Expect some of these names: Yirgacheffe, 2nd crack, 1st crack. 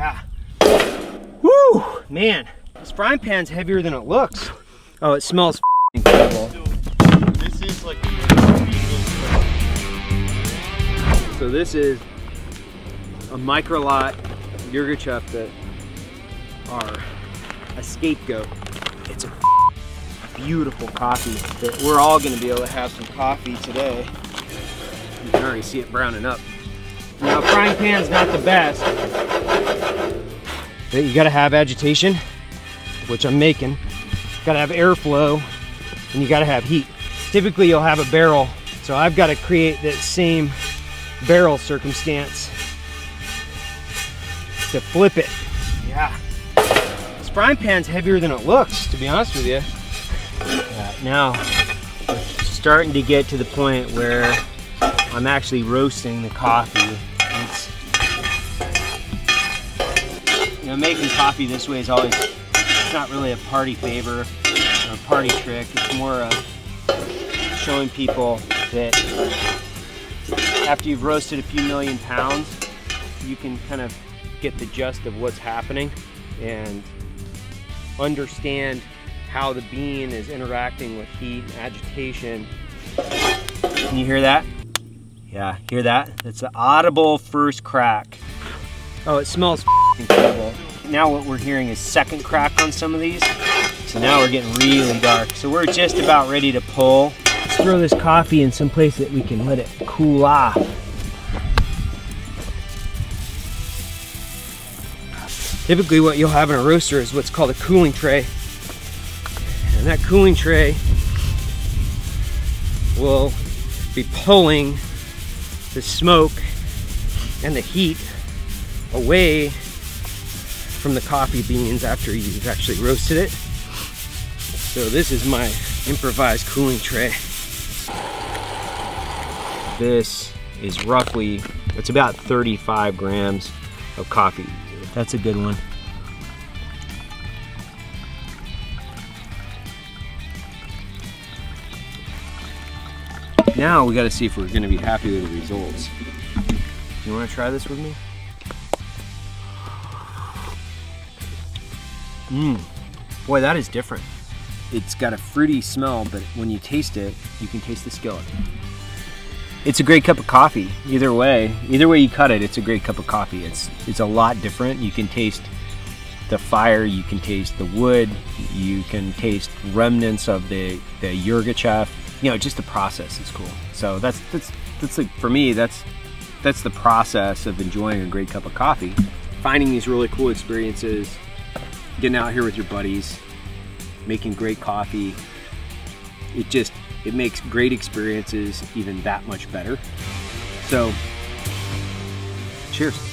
Yeah. Woo! Man, this frying pan's heavier than it looks. Oh, it smells incredible. This is like... So this is a micro lot Yirgacheffe that are a scapegoat. It's a beautiful coffee that we're all gonna be able to have some coffee today. You can already see it browning up. Now, frying pan's not the best. You gotta have agitation, which I'm making. You gotta have airflow, and you gotta have heat. Typically, you'll have a barrel, so I've gotta create that same barrel circumstance to flip it. Yeah. This frying pan's heavier than it looks, to be honest with you. Now, it's starting to get to the point where I'm actually roasting the coffee. You know, making coffee this way is always, it's not really a party favor or a party trick. It's more of showing people that after you've roasted a few million pounds, you can kind of get the gist of what's happening and understand how the bean is interacting with heat and agitation. Can you hear that? Yeah, hear that? That's the audible first crack. Oh, it smells incredible. Now what we're hearing is second crack on some of these. So now we're getting really dark. So we're just about ready to pull. Let's throw this coffee in some place that we can let it cool off. Typically what you'll have in a roaster is what's called a cooling tray. And that cooling tray will be pulling the smoke and the heat away from the coffee beans after you've actually roasted it. So this is my improvised cooling tray. This is roughly, it's about 35 grams of coffee. That's a good one. Now we gotta see if we're gonna be happy with the results. You wanna try this with me? Boy, that is different. It's got a fruity smell, but when you taste it, you can taste the skeleton. It's a great cup of coffee, either way you cut it, it's a great cup of coffee. It's a lot different. You can taste the fire, you can taste the wood, you can taste remnants of the Yirgacheffe. You know, just the process is cool. So that's like, for me, that's the process of enjoying a great cup of coffee. Finding these really cool experiences, getting out here with your buddies, making great coffee. It makes great experiences even that much better. So, cheers.